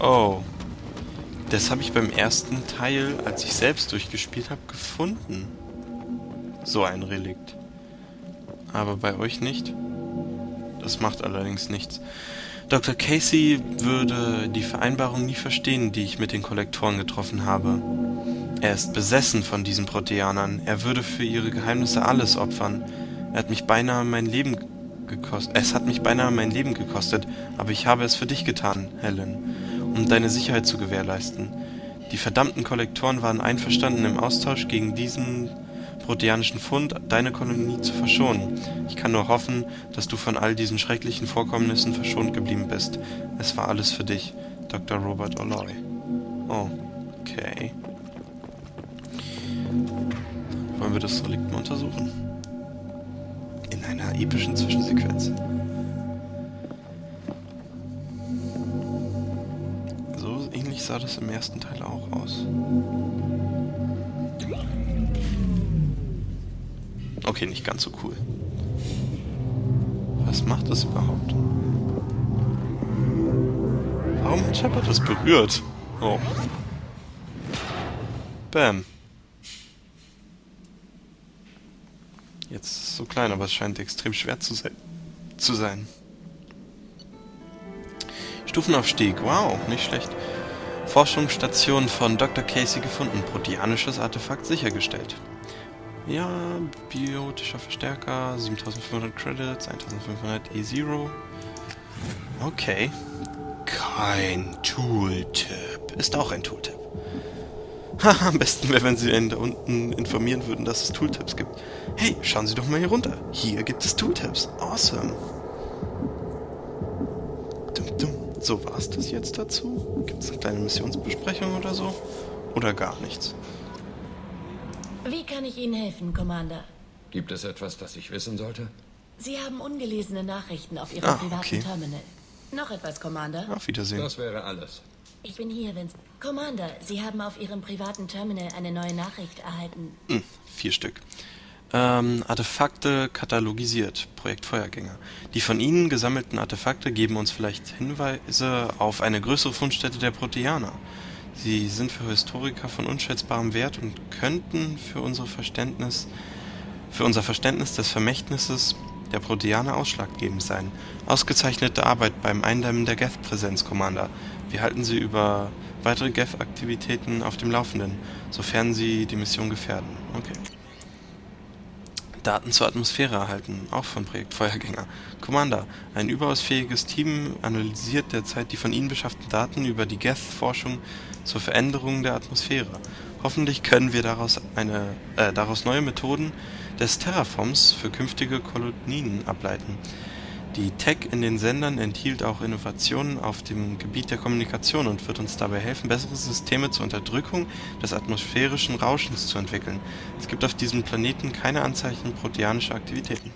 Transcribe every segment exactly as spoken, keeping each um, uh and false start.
Oh. Das habe ich beim ersten Teil, als ich selbst durchgespielt habe, gefunden. So ein Relikt. Aber bei euch nicht. Das macht allerdings nichts. Doktor Casey würde die Vereinbarung nie verstehen, die ich mit den Kollektoren getroffen habe. Er ist besessen von diesen Proteanern. Er würde für ihre Geheimnisse alles opfern. Er hat mich beinahe mein Leben gekostet. Es hat mich beinahe mein Leben gekostet, aber ich habe es für dich getan, Helen, um deine Sicherheit zu gewährleisten. Die verdammten Kollektoren waren einverstanden, im Austausch gegen diesen proteanischen Fund deine Kolonie zu verschonen. Ich kann nur hoffen, dass du von all diesen schrecklichen Vorkommnissen verschont geblieben bist. Es war alles für dich, Doktor Robert O'Leary. Oh, okay. Wollen wir das Relikt mal untersuchen? In einer epischen Zwischensequenz. So ähnlich sah das im ersten Teil auch aus. Okay, nicht ganz so cool. Was macht das überhaupt? Warum hat Shepard das berührt? Oh. Bam. Jetzt ist es so klein, aber es scheint extrem schwer zu sein. zu sein. Stufenaufstieg, wow, nicht schlecht. Forschungsstation von Doktor Casey gefunden, proteanisches Artefakt sichergestellt. Ja, biotischer Verstärker, siebentausendfünfhundert Credits, eintausendfünfhundert E null. Okay. Kein Tooltip. Ist auch ein Tooltip. Haha, am besten wäre, wenn sie einen da unten informieren würden, dass es Tooltips gibt. Hey, schauen Sie doch mal hier runter. Hier gibt es Tooltips. Awesome. Dum, dum. So, war es das jetzt dazu? Gibt es eine kleine Missionsbesprechung oder so? Oder gar nichts? Wie kann ich Ihnen helfen, Commander? Gibt es etwas, das ich wissen sollte? Sie haben ungelesene Nachrichten auf Ihrem ah, privaten okay. Terminal. Noch etwas, Commander? Auf Wiedersehen. Das wäre alles. Ich bin hier, wenn's... Commander, Sie haben auf Ihrem privaten Terminal eine neue Nachricht erhalten. Hm, vier Stück. Ähm, Artefakte katalogisiert. Projekt Feuergänger. Die von Ihnen gesammelten Artefakte geben uns vielleicht Hinweise auf eine größere Fundstätte der Proteaner. Sie sind für Historiker von unschätzbarem Wert und könnten für, unsere Verständnis, für unser Verständnis des Vermächtnisses der Proteaner ausschlaggebend sein. Ausgezeichnete Arbeit beim Eindämmen der Geth-Präsenz, Commander. Wir halten Sie über weitere Geth-Aktivitäten auf dem Laufenden, sofern Sie die Mission gefährden. Okay. Daten zur Atmosphäre erhalten, auch von Projekt Feuergänger. Commander, ein überaus fähiges Team analysiert derzeit die von Ihnen beschafften Daten über die Geth-Forschung zur Veränderung der Atmosphäre. Hoffentlich können wir daraus, eine, äh, daraus neue Methoden des Terraforms für künftige Kolonien ableiten. Die Tech in den Sendern enthielt auch Innovationen auf dem Gebiet der Kommunikation und wird uns dabei helfen, bessere Systeme zur Unterdrückung des atmosphärischen Rauschens zu entwickeln. Es gibt auf diesem Planeten keine Anzeichen proteanischer Aktivitäten.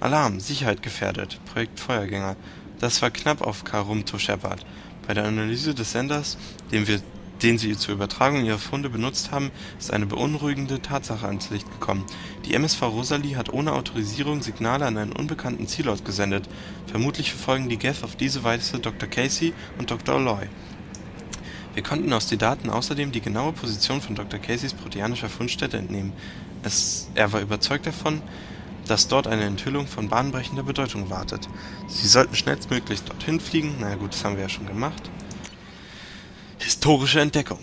Alarm, Sicherheit gefährdet, Projekt Feuergänger. Das war knapp auf Karumto Shepard. Bei der Analyse des Senders, den wir den sie zur Übertragung ihrer Funde benutzt haben, ist eine beunruhigende Tatsache ans Licht gekommen. Die M S V Rosalie hat ohne Autorisierung Signale an einen unbekannten Zielort gesendet. Vermutlich verfolgen die Geth auf diese Weise Doktor Casey und Doktor O'Leary. Wir konnten aus den Daten außerdem die genaue Position von Doktor Caseys proteanischer Fundstätte entnehmen. Es, er war überzeugt davon, dass dort eine Enthüllung von bahnbrechender Bedeutung wartet. Sie sollten schnellstmöglich dorthin fliegen. Na ja, gut, das haben wir ja schon gemacht. Historische Entdeckung.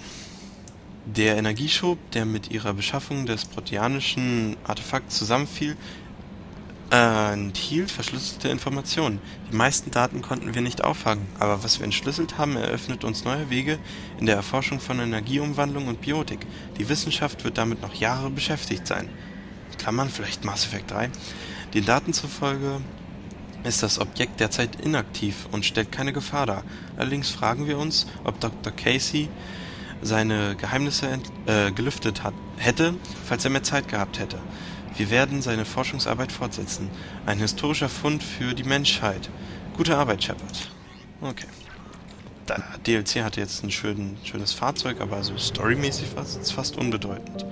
Der Energieschub, der mit ihrer Beschaffung des proteanischen Artefakts zusammenfiel, äh, enthielt verschlüsselte Informationen. Die meisten Daten konnten wir nicht auffangen, aber was wir entschlüsselt haben, eröffnet uns neue Wege in der Erforschung von Energieumwandlung und Biotik. Die Wissenschaft wird damit noch Jahre beschäftigt sein. Klammern, vielleicht Mass Effect drei. Den Daten zufolge ist das Objekt derzeit inaktiv und stellt keine Gefahr dar. Allerdings fragen wir uns, ob Doktor Casey seine Geheimnisse äh, gelüftet hat, hätte, falls er mehr Zeit gehabt hätte. Wir werden seine Forschungsarbeit fortsetzen. Ein historischer Fund für die Menschheit. Gute Arbeit, Shepard. Okay. Da, D L C hatte jetzt ein schön, schönes Fahrzeug, aber so storymäßig war es fast unbedeutend.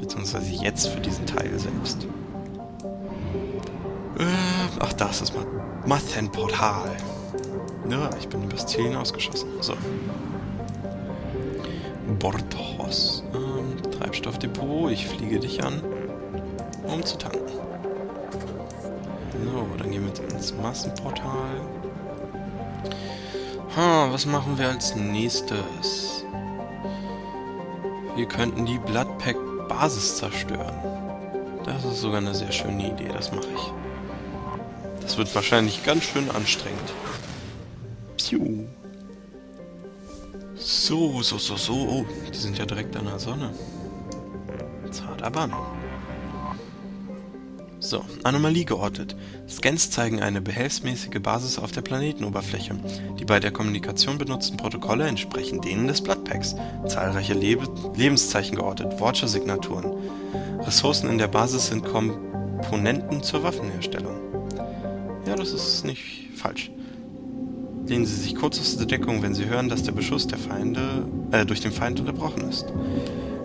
Beziehungsweise jetzt für diesen Teil selbst. Ach, das ist mal Mathenportal. Ja, ich bin über das Ziel hinausgeschossen. So. Bortos. Ähm, Treibstoffdepot. Ich fliege dich an, um zu tanken. So, dann gehen wir jetzt ins Massenportal. Ha, was machen wir als nächstes? Wir könnten die Bloodpack-Basis zerstören. Das ist sogar eine sehr schöne Idee, das mache ich. Das wird wahrscheinlich ganz schön anstrengend. Piu. So, so, so, so. Oh, die sind ja direkt an der Sonne. Zart aber. So, Anomalie geortet. Scans zeigen eine behelfsmäßige Basis auf der Planetenoberfläche. Die bei der Kommunikation benutzten Protokolle entsprechen denen des Bloodpacks. Zahlreiche Lebe Lebenszeichen geortet, Watcher-Signaturen. Ressourcen in der Basis sind Komponenten zur Waffenherstellung. Ja, das ist nicht falsch. Lehnen Sie sich kurz aus der Deckung, wenn Sie hören, dass der Beschuss der Feinde, äh, durch den Feind unterbrochen ist.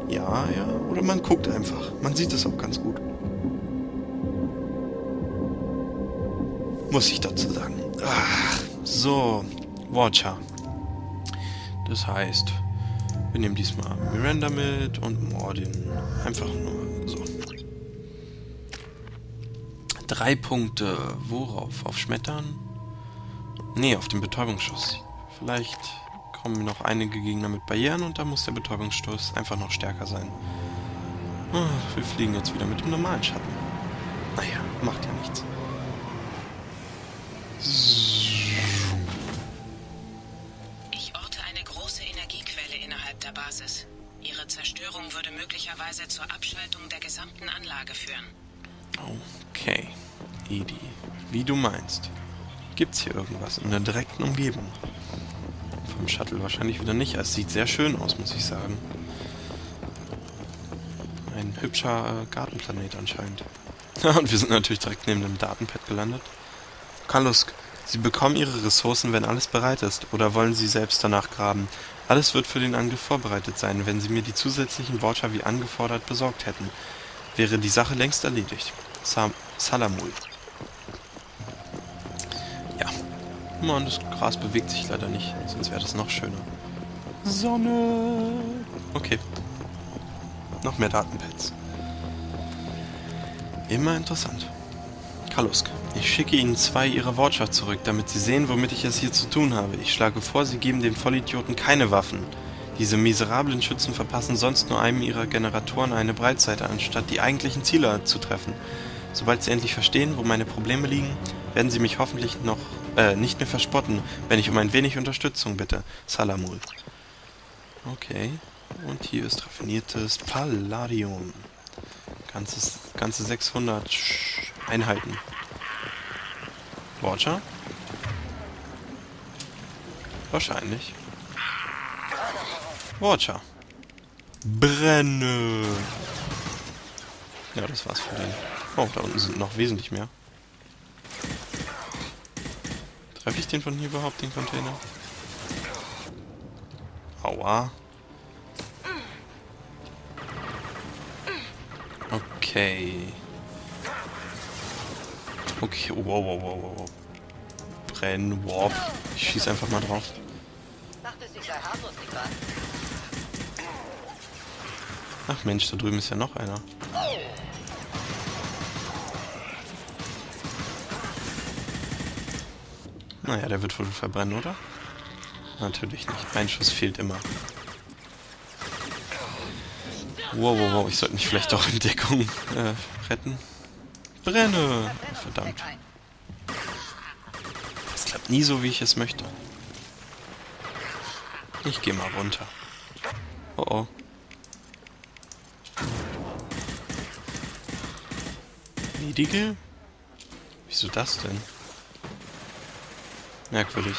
Ja, ja, oder man guckt einfach. Man sieht es auch ganz gut. Muss ich dazu sagen. Ach, so. Watcher. Das heißt, wir nehmen diesmal Miranda mit und Mordin. Einfach nur so. Drei Punkte. Worauf? Auf Schmettern? Nee, auf den Betäubungsschuss. Vielleicht kommen noch einige Gegner mit Barrieren und da muss der Betäubungsstoß einfach noch stärker sein. Ach, wir fliegen jetzt wieder mit dem normalen Schatten. Naja, macht ja nichts. Ich orte eine große Energiequelle innerhalb der Basis. Ihre Zerstörung würde möglicherweise zur Abschaltung der gesamten Anlage führen. Okay, Edi, wie du meinst. Gibt's hier irgendwas in der direkten Umgebung? Vom Shuttle wahrscheinlich wieder nicht. Es sieht sehr schön aus, muss ich sagen. Ein hübscher äh, Gartenplanet anscheinend. Und wir sind natürlich direkt neben dem Datenpad gelandet. Kalusk, Sie bekommen Ihre Ressourcen, wenn alles bereit ist. Oder wollen Sie selbst danach graben? Alles wird für den Angriff vorbereitet sein, wenn Sie mir die zusätzlichen Watcher wie angefordert besorgt hätten. Wäre die Sache längst erledigt. Sam Salamul. Ja. Mann, das Gras bewegt sich leider nicht. Sonst wäre das noch schöner. Sonne. Okay. Noch mehr Datenpads. Immer interessant. Kalusk, ich schicke Ihnen zwei Ihrer Watcher zurück, damit Sie sehen, womit ich es hier zu tun habe. Ich schlage vor, Sie geben dem Vollidioten keine Waffen. Diese miserablen Schützen verpassen sonst nur einem ihrer Generatoren eine Breitseite, anstatt die eigentlichen Ziele zu treffen. Sobald sie endlich verstehen, wo meine Probleme liegen, werden sie mich hoffentlich noch äh, nicht mehr verspotten, wenn ich um ein wenig Unterstützung bitte. Salamul. Okay. Und hier ist raffiniertes Palladium. Ganzes, ganze sechshundert Einheiten. Watcher? Wahrscheinlich. Watcher. Brenne! Ja, das war's für den. Oh, da unten sind noch wesentlich mehr. Treffe ich den von hier überhaupt, den Container? Aua. Okay. Okay, wow, wow, wow, wow. Brenn, warp. Ich schieß einfach mal drauf. Ach Mensch, da drüben ist ja noch einer. Naja, der wird wohl verbrennen, oder? Natürlich nicht. Ein Schuss fehlt immer. Wow, wow, wow. Ich sollte mich vielleicht auch in Deckung äh, retten. Brenne! Verdammt. Das klappt nie so, wie ich es möchte. Ich gehe mal runter. Oh oh. Dicke? Wieso das denn? Merkwürdig.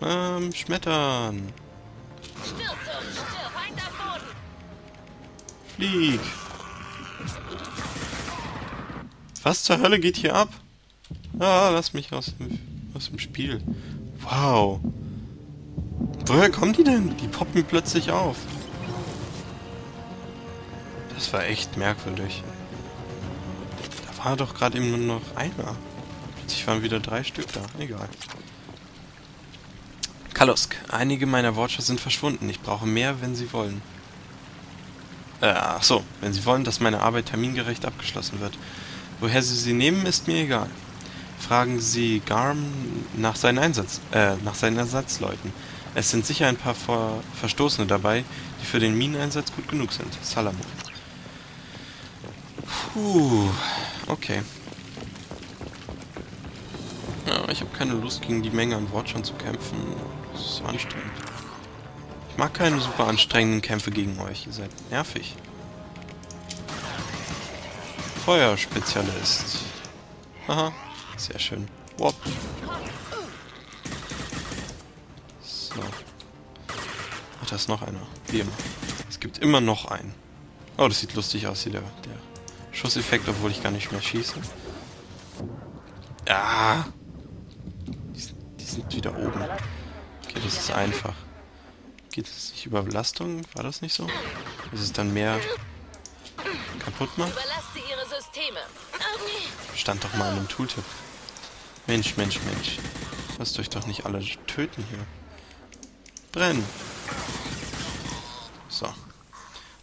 Ähm, Schmettern. Flieg. Was zur Hölle geht hier ab? Ah, lass mich aus dem, aus dem Spiel. Wow. Woher kommen die denn? Die poppen plötzlich auf. Das war echt merkwürdig. war doch gerade eben nur noch einer. Plötzlich waren wieder drei Stück da. Egal. Kalusk, einige meiner Watcher sind verschwunden. Ich brauche mehr, wenn sie wollen. Äh, ach so, wenn sie wollen, dass meine Arbeit termingerecht abgeschlossen wird. Woher sie sie nehmen, ist mir egal. Fragen Sie Garm nach seinen Einsatz, äh, nach seinen Ersatzleuten. Es sind sicher ein paar Ver Verstoßene dabei, die für den Mineneinsatz gut genug sind. Salamul. Puh, okay. Ja, ich habe keine Lust, gegen die Menge an Watchern zu kämpfen. Das ist so anstrengend. Ich mag keine super anstrengenden Kämpfe gegen euch. Ihr seid nervig. Feuerspezialist. Aha. Sehr schön. Wop. So. Ach, da ist noch einer. Wie immer. Es gibt immer noch einen. Oh, das sieht lustig aus hier, der, der Schusseffekt, obwohl ich gar nicht mehr schieße. Ah! Die, die sind wieder oben. Okay, das ist einfach. Geht das nicht über Belastung? War das nicht so? Ist es dann mehr kaputt macht? Überlaste ihre Systeme. Stand doch mal an einem Tooltip. Mensch, Mensch, Mensch. Lasst euch doch nicht alle töten hier. Brennen! So.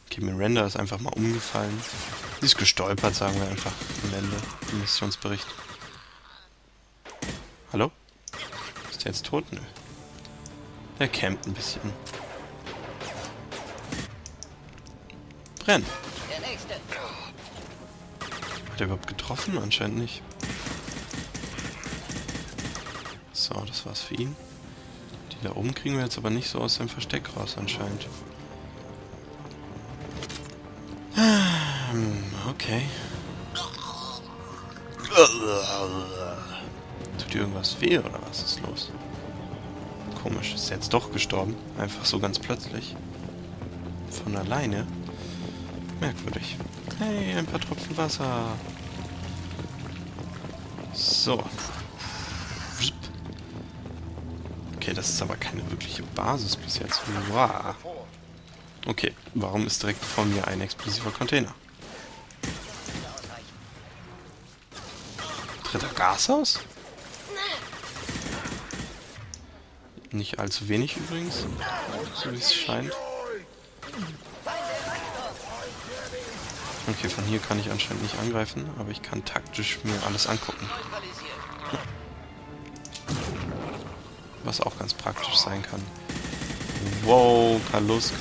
Okay, Miranda ist einfach mal umgefallen. Sie ist gestolpert, sagen wir einfach am Ende im Missionsbericht. Hallo? Ist der jetzt tot? Nö. Der campt ein bisschen. Brennen! Hat er überhaupt getroffen? Anscheinend nicht. So, das war's für ihn. Die da oben kriegen wir jetzt aber nicht so aus dem Versteck raus, anscheinend. Okay. Tut dir irgendwas weh, oder was ist los? Komisch, ist jetzt doch gestorben. Einfach so ganz plötzlich. Von alleine. Merkwürdig. Hey, ein paar Tropfen Wasser. So. Okay, das ist aber keine wirkliche Basis bis jetzt. Wow. Okay, warum ist direkt vor mir ein explosiver Container? Tritt da Gas aus? Nicht allzu wenig übrigens, so wie es scheint. Okay, von hier kann ich anscheinend nicht angreifen, aber ich kann taktisch mir alles angucken. Was auch ganz praktisch sein kann. Wow, Kalusk.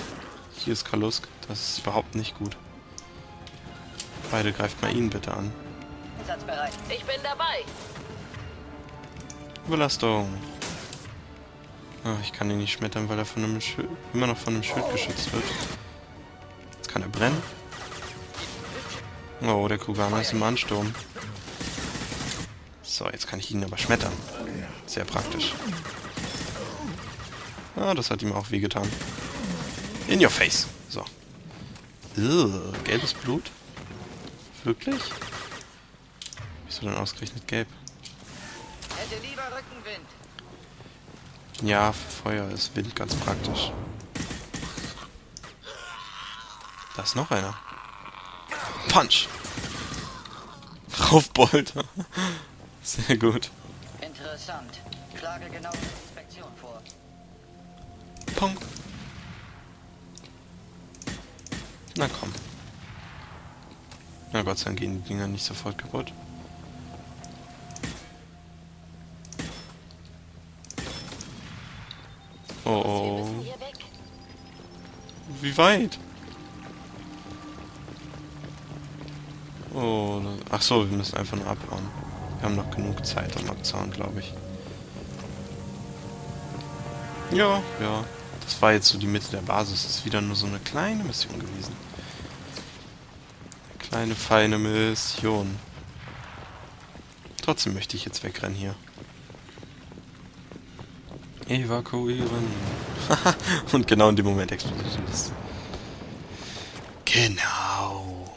Hier ist Kalusk. Das ist überhaupt nicht gut. Beide, greift mal ihn bitte an. Ich bin dabei. Überlastung. Ach, ich kann ihn nicht schmettern, weil er von einem Schild, immer noch von einem Schild geschützt wird. Jetzt kann er brennen. Oh, der Kugana ist im Ansturm. So, jetzt kann ich ihn aber schmettern. Sehr praktisch. Ah, das hat ihm auch wehgetan. In your face. So. Ugh, gelbes Blut? Wirklich? Wieso denn ausgerechnet gelb? Hätte lieber Rückenwind. Ja, für Feuer ist Wind ganz praktisch. Da ist noch einer. Punch! Raufbolter. Sehr gut. Interessant. Schlage genaue Inspektion vor. Pong. Na komm. Na Gott sei Dank gehen die Dinger nicht sofort kaputt. Oh oh. Wie weit? Oh, ach so, wir müssen einfach nur abhauen. Wir haben noch genug Zeit am Abzaun, glaube ich. Ja, ja. Das war jetzt so die Mitte der Basis. Das ist wieder nur so eine kleine Mission gewesen. Eine kleine, feine Mission. Trotzdem möchte ich jetzt wegrennen hier. Evakuieren. Und genau in dem Moment explodiert es. Genau.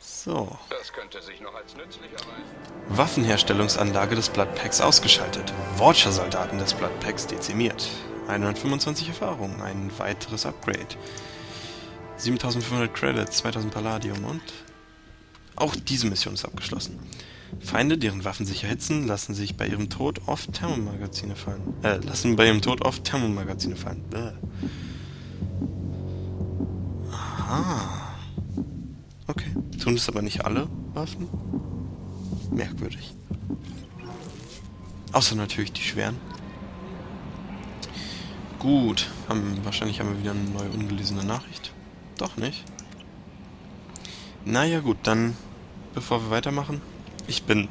So. Das könnte sich noch als nützlich erweisen. Waffenherstellungsanlage des Bloodpacks ausgeschaltet. Watcher-Soldaten des Bloodpacks dezimiert. hundertfünfundzwanzig Erfahrungen, ein weiteres Upgrade. siebentausendfünfhundert Credits, zweitausend Palladium und Auch diese Mission ist abgeschlossen. Feinde, deren Waffen sich erhitzen, lassen sich bei ihrem Tod oft Thermomagazine fallen. Äh, lassen bei ihrem Tod oft Thermomagazine fallen. Bäh. Aha. Okay. Tun es aber nicht alle Waffen? Merkwürdig. Außer natürlich die schweren. Gut. Haben, wahrscheinlich haben wir wieder eine neue ungelesene Nachricht. Doch nicht. Naja gut, dann, bevor wir weitermachen. Ich bin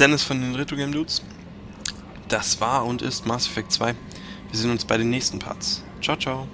Dennis von den Retro Game Dudes. Das war und ist Mass Effect zwei. Wir sehen uns bei den nächsten Parts. Ciao, ciao.